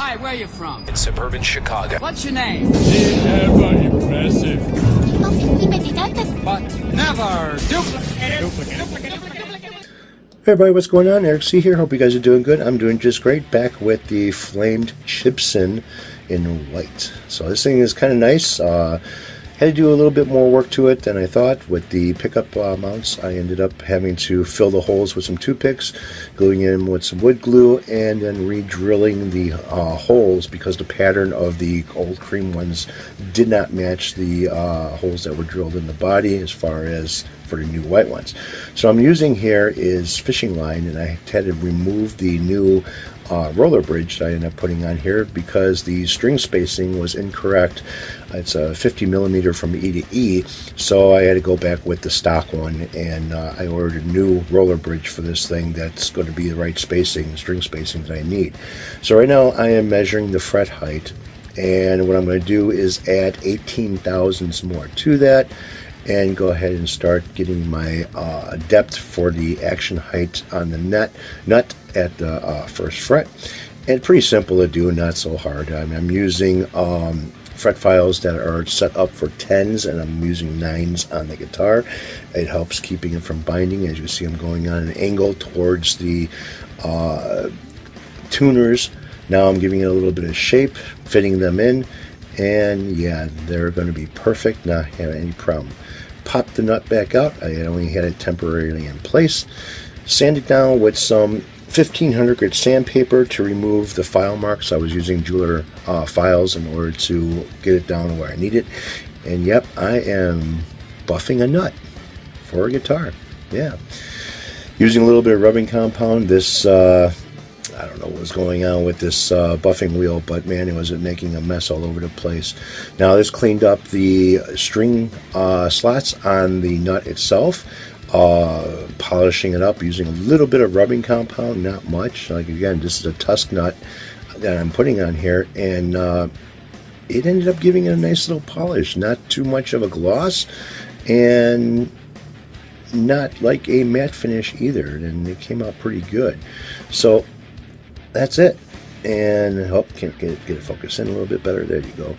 Hi, where are you from? In suburban Chicago. What's your name? Never impressive. But never duplicate. Hey everybody, what's going on? Eric C. here. Hope you guys are doing good. I'm doing just great. Back with the flamed Chibson in white. So this thing is kind of nice. Had to do a little bit more work to it than I thought. With the pickup mounts, I ended up having to fill the holes with some toothpicks, gluing in with some wood glue, and then re-drilling the holes because the pattern of the old cream ones did not match the holes that were drilled in the body as far as for the new white ones. So I'm using here is fishing line, and I had to remove the new roller bridge that I ended up putting on here because the string spacing was incorrect. It's a 50 millimeter from E to E, so I had to go back with the stock one, and I ordered a new roller bridge for this thing that's going to be the right spacing, string spacing that I need. So right now I am measuring the fret height, and what I'm going to do is add 18 thousandths more to that and go ahead and start getting my depth for the action height on the nut at the first fret. And pretty simple to do, not so hard. I mean, I'm using fret files that are set up for 10s, and I'm using 9s on the guitar. It helps keeping it from binding. As you see, I'm going on an angle towards the tuners. Now I'm giving it a little bit of shape, fitting them in, and yeah, they're going to be perfect, not have any problem. Pop the nut back out. I only had it temporarily in place. Sand it down with some 1500 grit sandpaper to remove the file marks. I was using jeweler files in order to get it down where I need it. And yep, I am buffing a nut for a guitar. Yeah. Using a little bit of rubbing compound. This I don't know what was going on with this buffing wheel, but man, it was making a mess all over the place. Now this cleaned up the string slots on the nut itself, polishing it up using a little bit of rubbing compound, not much. Like again, this is a tusk nut that I'm putting on here, and it ended up giving it a nice little polish, not too much of a gloss, and not like a matte finish either, and it came out pretty good. So that's it, and oh, can't get it focused in a little bit better. There you go.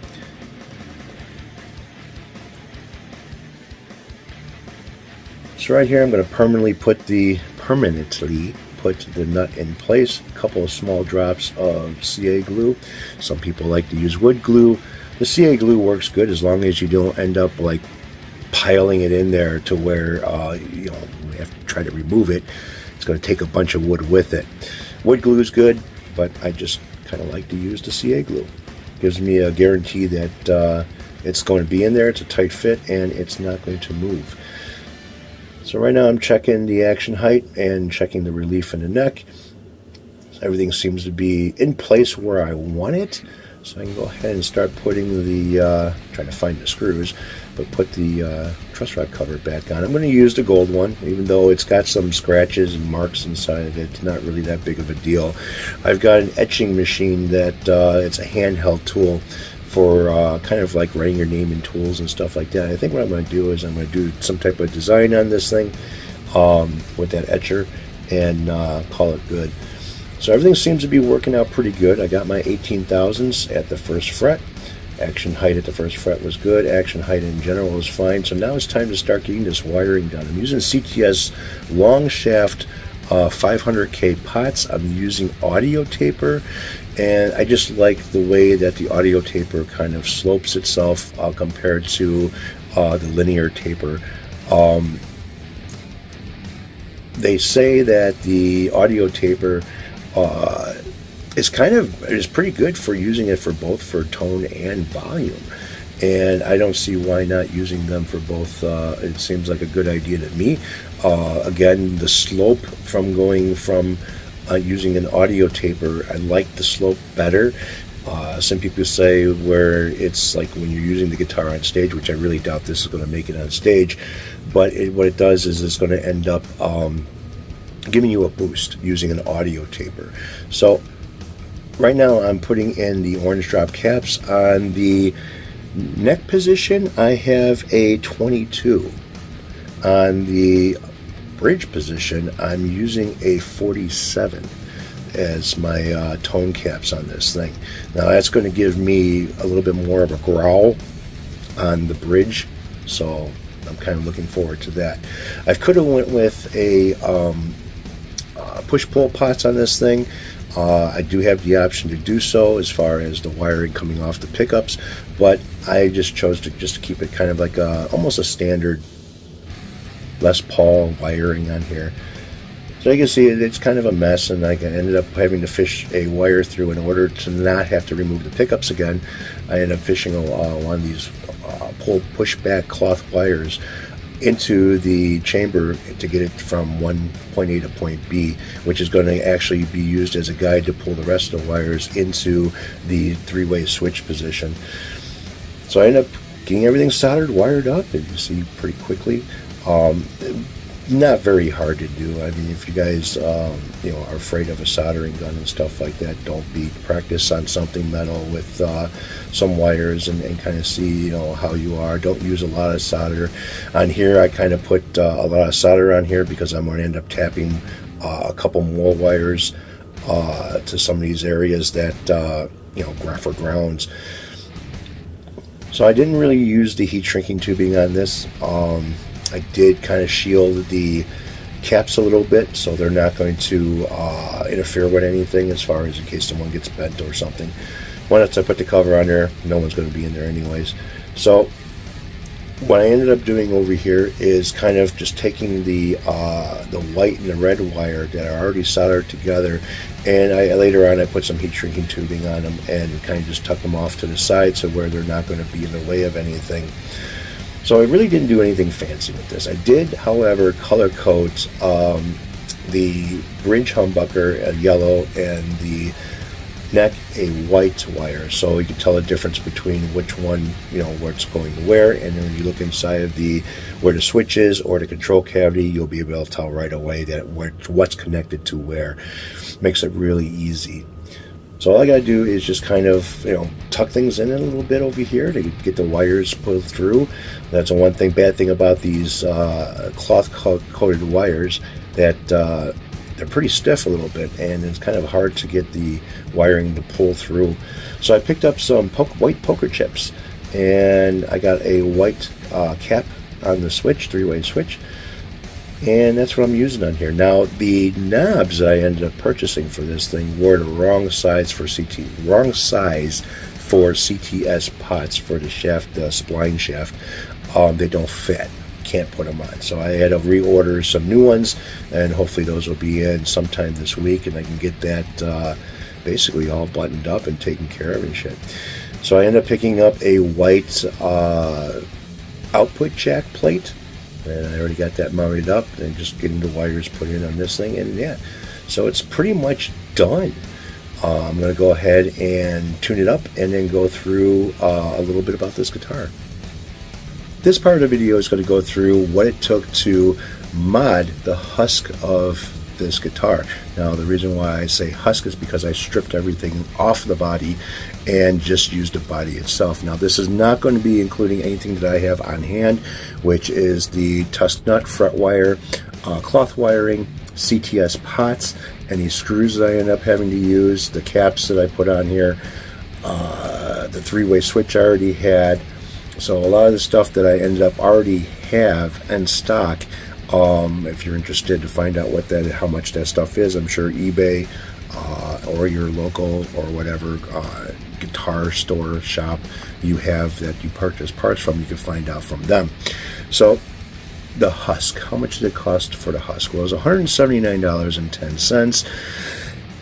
So right here, I'm going to permanently put the nut in place. A couple of small drops of CA glue. Some people like to use wood glue. The CA glue works good as long as you don't end up like piling it in there to where you know, you have to try to remove it. It's going to take a bunch of wood with it. Wood glue is good, but I just kind of like to use the CA glue. Gives me a guarantee that it's going to be in there, it's a tight fit, and it's not going to move. So right now I'm checking the action height and checking the relief in the neck. Everything seems to be in place where I want it. So I can go ahead and start putting the, trying to find the screws, but put the truss rod cover back on. I'm going to use the gold one, even though it's got some scratches and marks inside of it. It's not really that big of a deal. I've got an etching machine that it's a handheld tool for kind of like writing your name in tools and stuff like that. I think what I'm going to do is I'm going to do some type of design on this thing with that etcher and call it good. So everything seems to be working out pretty good. I got my 18 thousandths at the first fret. Action height at the first fret was good. Action height in general was fine. So now it's time to start getting this wiring done. I'm using CTS long shaft 500K pots. I'm using audio taper, and I just like the way that the audio taper kind of slopes itself compared to the linear taper. They say that the audio taper it's kind of pretty good for using it for both for tone and volume, and I don't see why not using them for both. It seems like a good idea to me. Again, the slope from going from using an audio taper, I like the slope better. Some people say where it's like when you're using the guitar on stage, which I really doubt this is going to make it on stage, but what it does is it's going to end up giving you a boost using an audio taper. So right now I'm putting in the orange drop caps. On the neck position I have a 22. On the bridge position I'm using a 47. as my tone caps on this thing. Now that's going to give me a little bit more of a growl on the bridge, so I'm kind of looking forward to that. I could have went with a push-pull pots on this thing. I do have the option to do so as far as the wiring coming off the pickups, but I just chose to just keep it kind of like a, almost a standard Les Paul wiring on here. So you can see it's kind of a mess, and I ended up having to fish a wire through in order to not have to remove the pickups again. I ended up fishing one of these push-back cloth wires into the chamber to get it from point A to point B, which is going to actually be used as a guide to pull the rest of the wires into the three-way switch position. So I ended up getting everything soldered, wired up, and you see pretty quickly. Not very hard to do. I mean, if you guys you know, are afraid of a soldering gun and stuff like that, don't be. Practice on something metal with some wires and kind of see, you know, how you are. Don't use a lot of solder on here. I kind of put a lot of solder on here because I'm going to end up tapping a couple more wires to some of these areas that you know, for grounds. So I didn't really use the heat shrinking tubing on this. I did kind of shield the caps a little bit, so they're not going to interfere with anything as far as in case someone gets bent or something. Once I put the cover on there, no one's going to be in there anyways. So what I ended up doing over here is kind of just taking the white and the red wire that are already soldered together, and later on I put some heat shrinking tubing on them and kind of just tuck them off to the side so where they're not going to be in the way of anything. So I really didn't do anything fancy with this. I did, however, color code the bridge humbucker a yellow and the neck a white wire, so you can tell the difference between which one, you know, where it's going to where. And then when you look inside of the where the switch is or the control cavity, you'll be able to tell right away that what's connected to where. Makes it really easy. So all I gotta do is just kind of, you know, tuck things in a little bit over here to get the wires pulled through. That's the one thing, bad thing about these cloth coated wires, that they're pretty stiff a little bit, and it's kind of hard to get the wiring to pull through. So I picked up some white poker chips, and I got a white cap on the switch, three-way switch. And that's what I'm using on here. Now the knobs that I ended up purchasing for this thing were the wrong size for CTS pots for the shaft, the spline shaft. They don't fit. Can't put them on. So I had to reorder some new ones, and hopefully those will be in sometime this week, and I can get that basically all buttoned up and taken care of and shit. So I ended up picking up a white output jack plate. And I already got that mounted up and just getting the wires put in on this thing, and yeah, so it's pretty much done. I'm going to go ahead and tune it up and then go through a little bit about this guitar. This part of the video is going to go through what it took to mod the husk of this guitar. Now the reason why I say husk is because I stripped everything off the body and just used the body itself. Now this is not going to be including anything that I have on hand, which is the tusk nut, fret wire, cloth wiring, CTS pots, any screws that I end up having to use, the caps that I put on here, the three-way switch I already had. So a lot of the stuff that I ended up already have in stock. If you're interested to find out what that, how much that stuff is, I'm sure eBay or your local or whatever guitar store shop you have that you purchase parts from, you can find out from them. So the husk, how much did it cost for the husk? Well, it was $179.10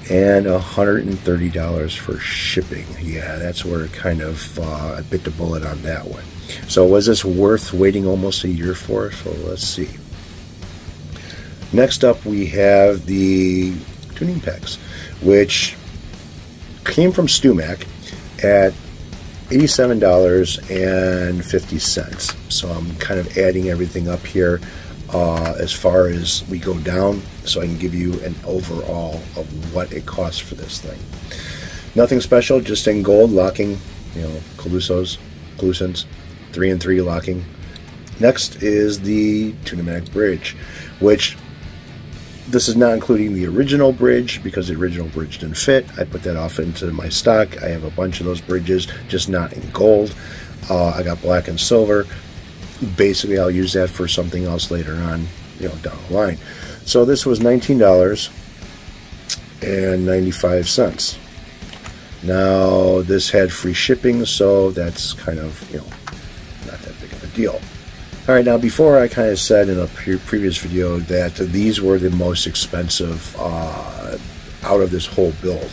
and $130 for shipping. Yeah, that's where it kind of I bit the bullet on that one. So was this worth waiting almost a year for? So let's see. Next up, we have the tuning pegs, which came from StewMac at $87.50. So I'm kind of adding everything up here as far as we go down, so I can give you an overall of what it costs for this thing. Nothing special, just in gold locking, you know, Calusons, 3 and 3 locking. Next is the Tunemac bridge, which This is not including the original bridge, because the original bridge didn't fit. I put that off into my stock. I have a bunch of those bridges, just not in gold. I got black and silver. Basically, I'll use that for something else later on, down the line. So this was $19.95. Now, this had free shipping, so that's kind of, not that big of a deal. All right, now before I kind of said in a previous video that these were the most expensive out of this whole build,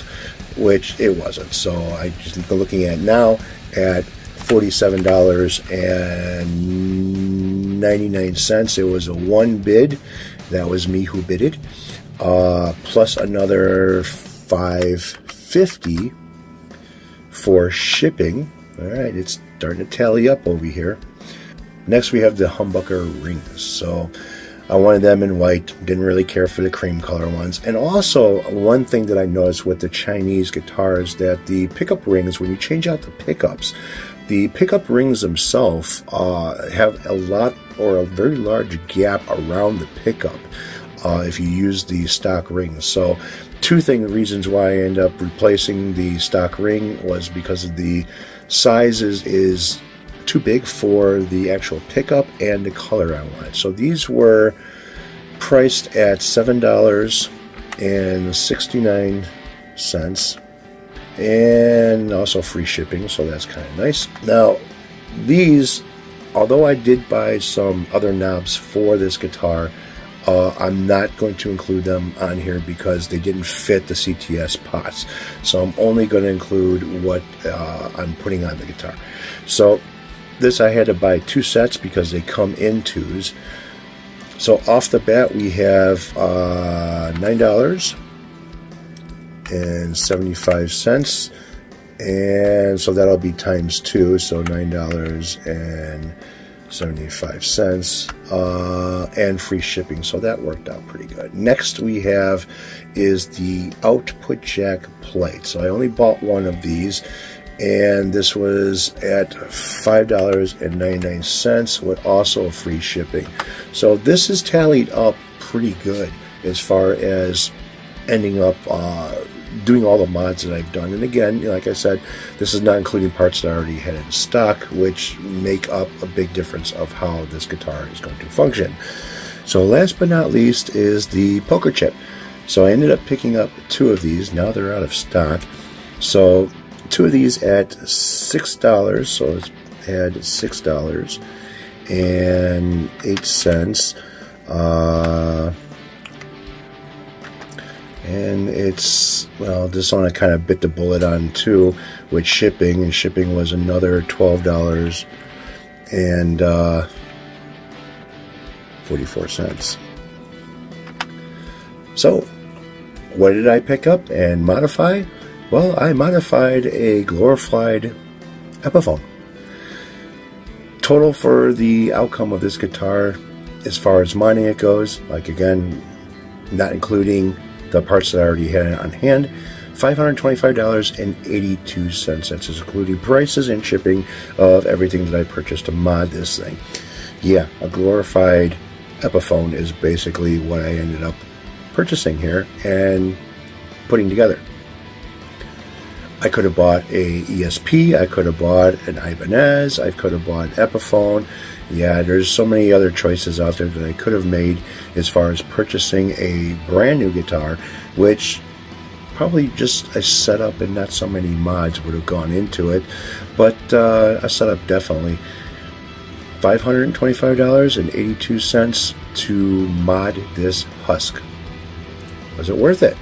which it wasn't. So I just looking at now at $47.99. It was a one bid. That was me who bidded, plus another $5.50 for shipping. All right, it's starting to tally up over here. Next, we have the humbucker rings. So I wanted them in white, didn't really care for the cream color ones. And also, one thing that I noticed with the Chinese guitars, that the pickup rings, when you change out the pickup rings themselves have a lot, or a very large gap around the pickup if you use the stock rings. So two reasons why I end up replacing the stock ring was because of the sizes is too big for the actual pickup and the color I wanted. So these were priced at $7.69 and also free shipping, so that's kind of nice. Now these, although I did buy some other knobs for this guitar, I'm not going to include them on here because they didn't fit the CTS pots. So I'm only going to include what I'm putting on the guitar. So this I had to buy two sets because they come in twos. So off the bat we have $9.75, and so that'll be times two, so $9.75, and free shipping, so that worked out pretty good. Next we have is the output jack plate. So I only bought one of these, and this was at $5.99 with also free shipping. So this is tallied up pretty good as far as ending up doing all the mods that I've done. And again, like I said, this is not including parts that I already had in stock, which make up a big difference of how this guitar is going to function. So last but not least is the poker chip. So I ended up picking up two of these. Now they're out of stock. So two of these at $6, so it's had $6.08. And it's, well, this one I kind of bit the bullet on too with shipping, and shipping was another $12 and 44 cents. So what did I pick up and modify? Well, I modified a glorified Epiphone. Total for the outcome of this guitar, as far as mining it goes, like again, not including the parts that I already had on hand, $525.82. That's including prices and shipping of everything that I purchased to mod this thing. Yeah, a glorified Epiphone is basically what I ended up purchasing here and putting together. I could have bought a ESP, I could have bought an Ibanez, I could have bought an Epiphone. Yeah, there's so many other choices out there that I could have made as far as purchasing a brand new guitar, which probably just a setup and not so many mods would have gone into it, but a setup definitely. $525.82 to mod this husk. Was it worth it?